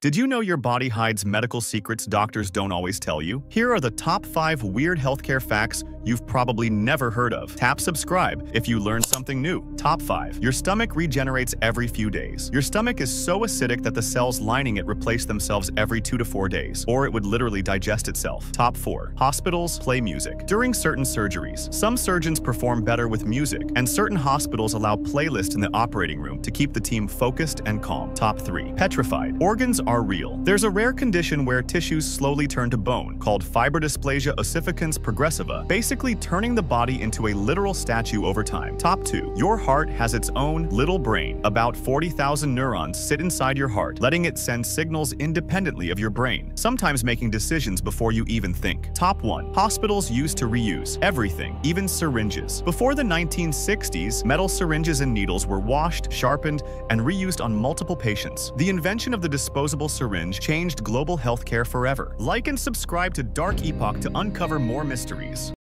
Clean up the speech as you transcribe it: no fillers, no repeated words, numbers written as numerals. Did you know your body hides medical secrets doctors don't always tell you? Here are the top 5 weird healthcare facts you've probably never heard of. Tap subscribe if you learned something new. Top 5. Your stomach regenerates every few days. Your stomach is so acidic that the cells lining it replace themselves every 2 to 4 days, or it would literally digest itself. Top 4. Hospitals play music. During certain surgeries, some surgeons perform better with music, and certain hospitals allow playlists in the operating room to keep the team focused and calm. Top 3. Petrified. Organs are real. There's a rare condition where tissues slowly turn to bone called fibrodysplasia ossificans progressiva, basically turning the body into a literal statue over time. Top 2. Your heart has its own little brain. About 40,000 neurons sit inside your heart, letting it send signals independently of your brain, sometimes making decisions before you even think. Top 1. Hospitals used to reuse everything, even syringes. Before the 1960s, metal syringes and needles were washed, sharpened, and reused on multiple patients. The invention of the disposable syringe changed global healthcare forever. Like and subscribe to Dark Epoch to uncover more mysteries.